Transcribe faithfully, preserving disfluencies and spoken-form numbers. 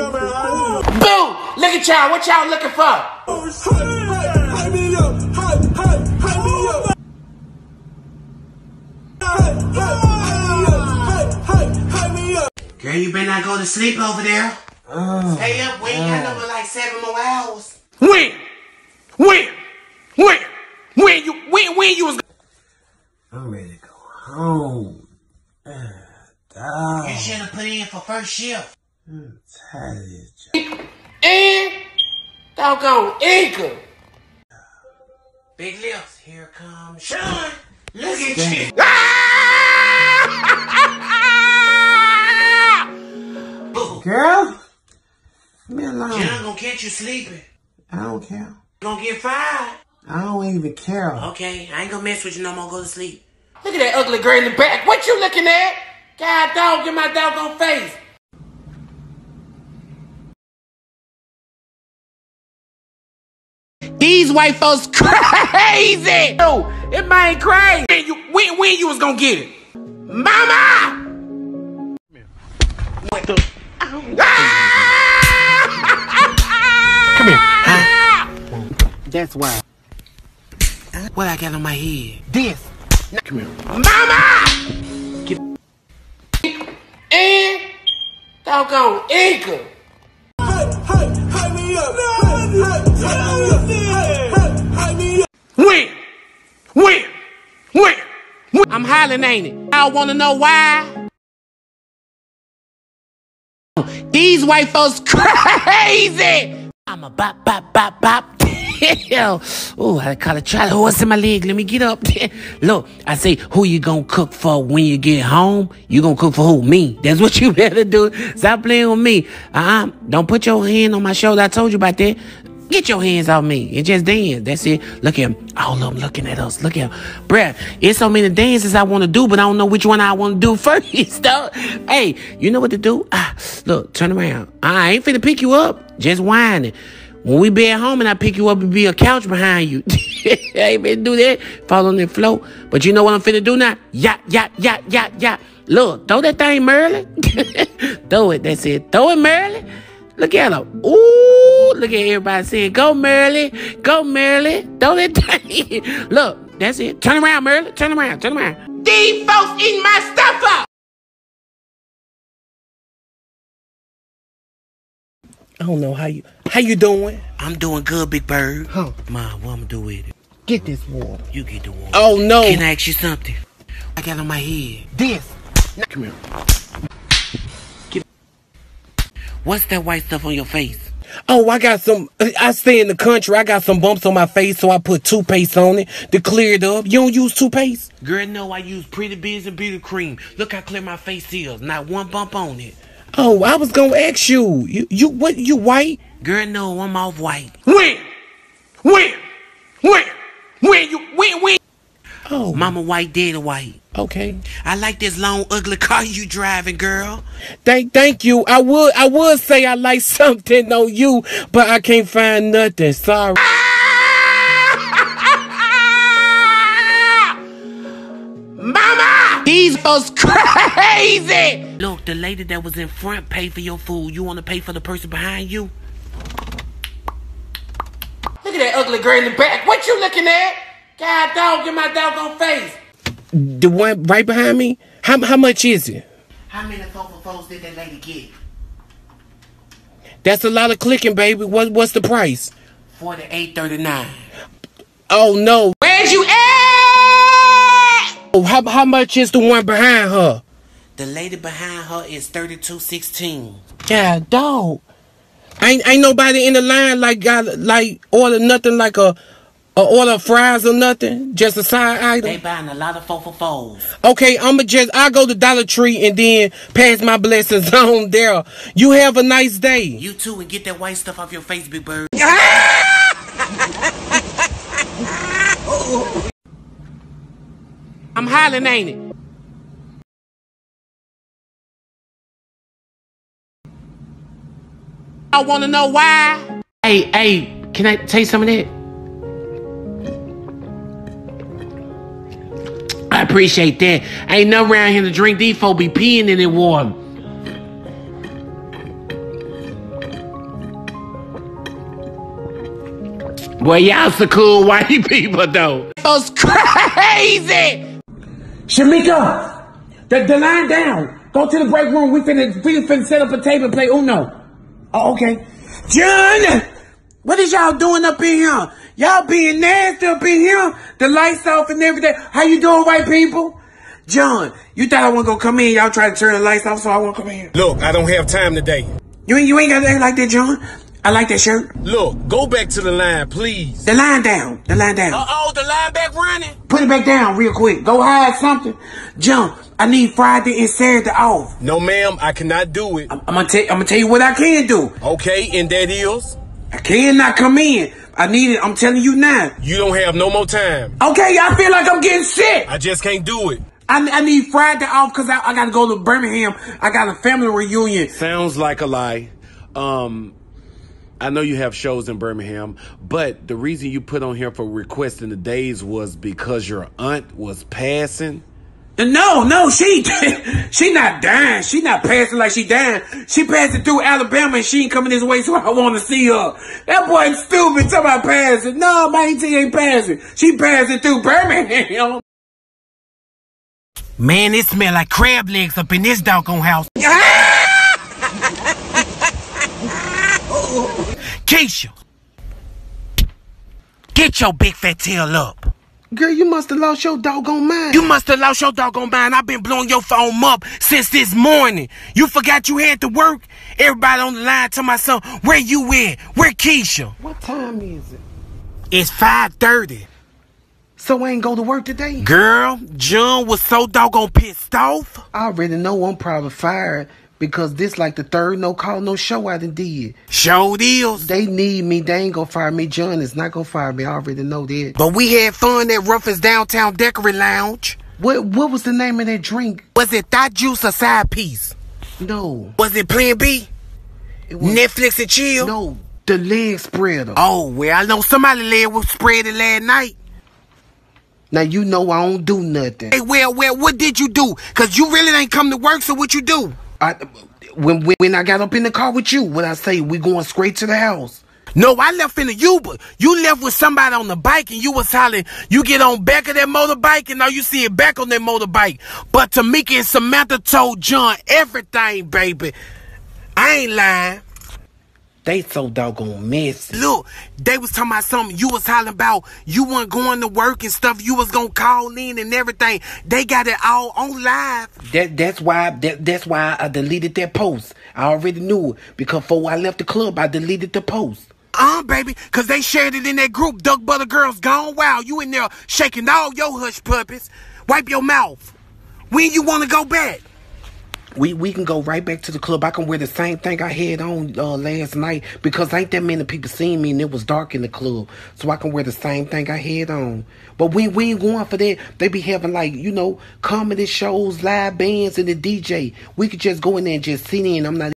Boom! Look at y'all. What y'all looking for? Girl, you better not go to sleep over there. Oh, stay up. We ain't got no more like seven more hours. When? When? When? When you? When? When you was? I'm ready to go home. Uh, dog. You should have put in for first shift. I'm tired of this job. And doggone Eagle. Big lips. Here comes Sean. Look at Damn. you. Ah! Girl, leave me alone. John gonna catch you sleeping. I don't care. Gonna get fired. I don't even care. Okay, I ain't gonna mess with you no more. Go to sleep. Look at that ugly girl in the back. What you looking at? God dog, get my doggone face. These white folks crazy. No, it ain't crazy. When you, when, when you was gonna get it, Mama? What the? Ah! Come here. That's why. What I got on my head? This. Come here. Mama! Get and doggone Eagle. When? When? When? I'm hollering, ain't it? I want to know why. These white folks crazy. I'm a bop, bop, bop, bop. Oh, I caught a child horse in my leg. Let me get up there. Look, I say, who you gonna cook for when you get home? You gonna cook for who? Me. That's what you better do. Stop playing with me. Uh-uh. Don't put your hand on my shoulder. I told you about that. Get your hands off me. It just dance. That's it. Look at him. All of them looking at us. Look at him. Bruh, it's so many dances I want to do, but I don't know which one I want to do first. Though. Hey, you know what to do? Ah, look, turn around. I ain't finna pick you up. Just whining. When we be at home and I pick you up, it'd be a couch behind you. I ain't been do that. Fall on the floor. But you know what I'm finna do now? Yap, yap, yap, yap, yap. Look, throw that thing, Merlin. Throw it, that's it. Throw it, Merlin. Look at him. Ooh, look at everybody saying, go, Merlin. Go, Merlin. Throw that thing. Look, that's it. Turn around, Merlin. Turn around, turn around. These folks eating my stuff up. I don't know how you how you doing? I'm doing good, Big Bird. Huh? Mom, what I'm do with it? Get this water. You get the water. Oh no! Can I ask you something? I got on my head. This. No. Come here. Get. What's that white stuff on your face? Oh, I got some. I stay in the country. I got some bumps on my face, so I put toothpaste on it to clear it up. You don't use toothpaste? Girl, no. I use Pretty Bees and Beauty Cream. Look how clear my face is. Not one bump on it. Oh, I was gonna ask you. You, you what, you white? Girl, no, I'm off white. When? When? When? When you, when, when? Oh. Mama white, daddy white. Okay. I like this long, ugly car you driving, girl. Thank, thank you. I would, I would say I like something on you, but I can't find nothing. Sorry. Mama! These folks crazy! Look, the lady that was in front paid for your food. You want to pay for the person behind you? Look at that ugly girl in the back. What you looking at? God dog, get my doggone face. The one right behind me? How, how much is it? How many four for fours did that lady get? That's a lot of clicking, baby. What, what's the price? forty-eight thirty-nine. Oh, no. Where'd you at? Oh, how, how much is the one behind her? The lady behind her is thirty-two sixteen. Yeah, dog. Ain't ain't nobody in the line like got like order nothing like a, a order of fries or nothing. Just a side item. They buying a lot of four for fours. Okay, I'ma just I go to Dollar Tree and then pass my blessings on there. You have a nice day. You too, and get that white stuff off your face, Big Bird. Oh. I'm hollering, ain't it? I want to know why. Hey, hey, can I taste some of that? I appreciate that. Ain't nothing around here to drink. These folks be peeing in it warm. Boy, y'all some cool white people, though. That was crazy! Shamika, the, the line down. Go to the break room. We finna, we finna set up a table and play Uno. Oh, okay. John! What is y'all doing up in here? Y'all being nasty up in here? The lights off and everything. How you doing, white people? John, you thought I wasn't gonna come in. Y'all try to turn the lights off, so I won't come in here. Look, I don't have time today. You ain't, you ain't got to act like that, John. I like that shirt. Look, go back to the line, please. The line down. The line down. Uh-oh, the line back running. Put it back down real quick. Go hide something. John, I need Friday and Saturday off. No, ma'am, I cannot do it. I'm, I'm gonna tell I'm gonna tell you what I can do. Okay, and that is? I cannot come in. I need it. I'm telling you now. You don't have no more time. Okay, I feel like I'm getting sick. I just can't do it. I, I need Friday off because I, I got to go to Birmingham. I got a family reunion. Sounds like a lie. Um, I know you have shows in Birmingham, but the reason you put on here for requesting the days was because your aunt was passing. No, no, she she not dying. She not passing like she dying. She passing through Alabama and she ain't coming this way, so I want to see her. That boy stupid. Talking about passing. No, my auntie ain't passing. She passing through Birmingham. Man, it smell like crab legs up in this doggone house. Keisha, get your big fat tail up. Girl, you must have lost your doggone mind. You must have lost your doggone mind. I've been blowing your phone up since this morning. You forgot you had to work? Everybody on the line to my son, where you at? Where Keisha? What time is it? It's five thirty. So I ain't go to work today? Girl, John was so doggone pissed off. I already know I'm probably fired because this like the third no call, no show I done did. Show deals. They need me. They ain't gonna fire me. John is not gonna fire me. I already know that. But we had fun at Ruffin's Downtown Decory Lounge. What What was the name of that drink? Was it Thought Juice or Side Piece? No. Was it Plan B? It was Netflix and Chill? No, the leg spreader. Oh, well, I know somebody leg was spreaded last night. Now, you know I don't do nothing. Hey, well, well, what did you do? Because you really ain't come to work, so what you do? I, when, when, when I got up in the car with you, when I say we going straight to the house. No, I left in the Uber. You left with somebody on the bike and you was hollering. You get on back of that motorbike and now you see it back on that motorbike. But Tamika and Samantha told John everything, baby. I ain't lying. They so doggone messy. Look, they was talking about something you was hollering about. You weren't going to work and stuff. You was gonna call in and everything. They got it all on live. That that's why that, that's why I deleted that post. I already knew it because before I left the club, I deleted the post. Uh, baby, cause they shared it in that group. Duck Butter Girls Gone Wild. You in there shaking all your hush puppies. Wipe your mouth. When you wanna go back? We we can go right back to the club. I can wear the same thing I had on uh, last night because ain't that many people seen me and it was dark in the club. So I can wear the same thing I had on. But we, we ain't going for that. They be having like, you know, comedy shows, live bands, and the D J. We could just go in there and just sit in. I'm not